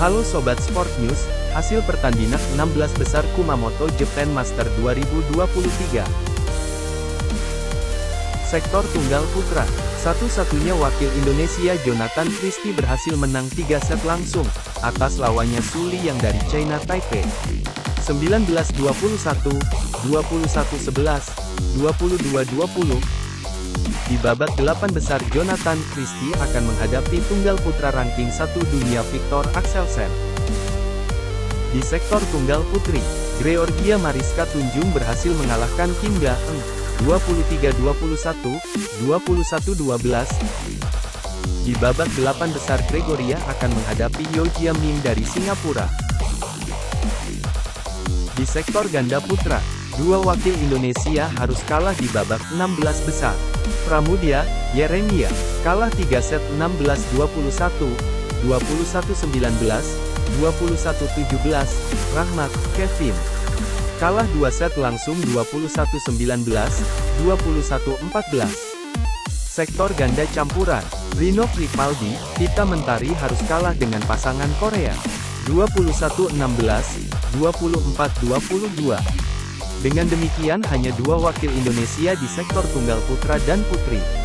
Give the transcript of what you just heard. Halo Sobat Sport News, hasil pertandingan 16 besar Kumamoto Japan Master 2023. Sektor tunggal putra, satu-satunya wakil Indonesia Jonathan Christie berhasil menang 3 set langsung, atas lawannya Suli yang dari China Taipei. 19-21, 21-11, 22-20. Di babak 8 besar Jonathan Christie akan menghadapi tunggal putra ranking 1 dunia Victor Axelsen. Di sektor tunggal putri, Gregoria Mariska Tunjung berhasil mengalahkan Kim Ga-Young 23-21, 21-12. Di babak 8 besar Gregoria akan menghadapi Yoo Jia Min dari Singapura. Di sektor ganda putra, dua wakil Indonesia harus kalah di babak 16 besar. Pramudia, Yeremia, kalah 3 set 16-21, 21-19, 21-17, Rahmat, Kevin. Kalah 2 set langsung 21-19, 21-14. Sektor ganda campuran, Rino Kripaldi, Tita Mentari harus kalah dengan pasangan Korea, 21-16, 24-22. Dengan demikian hanya dua wakil Indonesia di sektor tunggal putra dan putri.